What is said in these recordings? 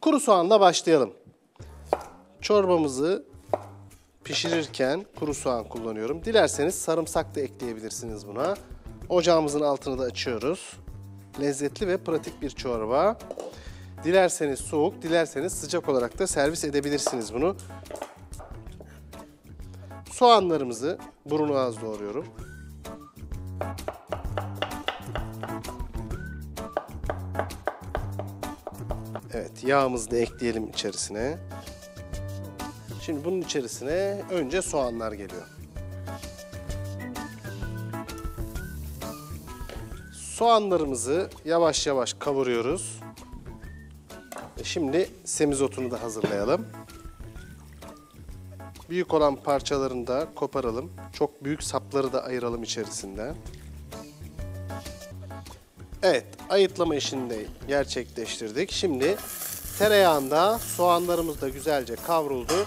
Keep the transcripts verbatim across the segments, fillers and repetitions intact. Kuru soğanla başlayalım. Çorbamızı pişirirken kuru soğan kullanıyorum. Dilerseniz sarımsak da ekleyebilirsiniz buna. Ocağımızın altını da açıyoruz. Lezzetli ve pratik bir çorba. Dilerseniz soğuk, dilerseniz sıcak olarak da servis edebilirsiniz bunu. Soğanlarımızı burun ağız doğruyorum. Evet, yağımızı da ekleyelim içerisine. Şimdi bunun içerisine önce soğanlar geliyor. Soğanlarımızı yavaş yavaş kavuruyoruz. Şimdi semizotunu da hazırlayalım. Büyük olan parçalarını da koparalım. Çok büyük sapları da ayıralım içerisinden. Evet, ayıtlama işini de gerçekleştirdik. Şimdi tereyağında soğanlarımız da güzelce kavruldu.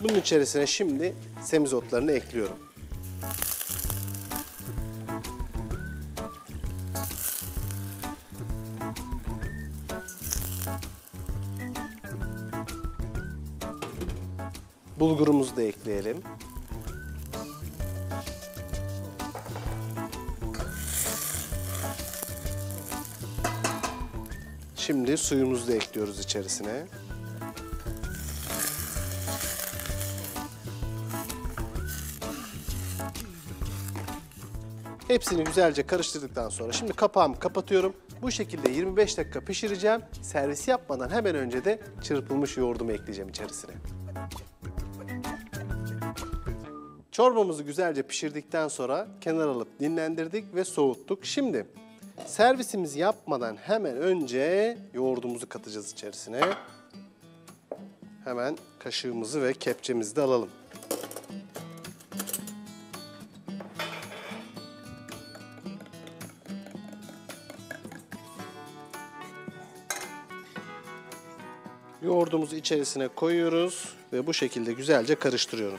Bunun içerisine şimdi semizotlarını ekliyorum. Bulgurumuzu da ekleyelim. Şimdi suyumuzu da ekliyoruz içerisine. Hepsini güzelce karıştırdıktan sonra şimdi kapağımı kapatıyorum. Bu şekilde yirmi beş dakika pişireceğim. Servis yapmadan hemen önce de çırpılmış yoğurdumu ekleyeceğim içerisine. Çorbamızı güzelce pişirdikten sonra kenara alıp dinlendirdik ve soğuttuk. Şimdi servisimizi yapmadan hemen önce yoğurdumuzu katacağız içerisine. Hemen kaşığımızı ve kepçemizi de alalım. Yoğurdumuzu içerisine koyuyoruz ve bu şekilde güzelce karıştırıyorum.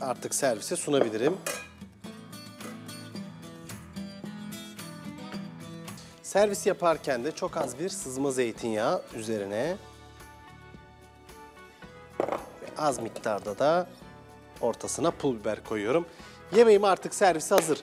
Artık servise sunabilirim. Servis yaparken de çok az bir sızma zeytinyağı üzerine ve az miktarda da ortasına pul biber koyuyorum. Yemeğim artık servise hazır.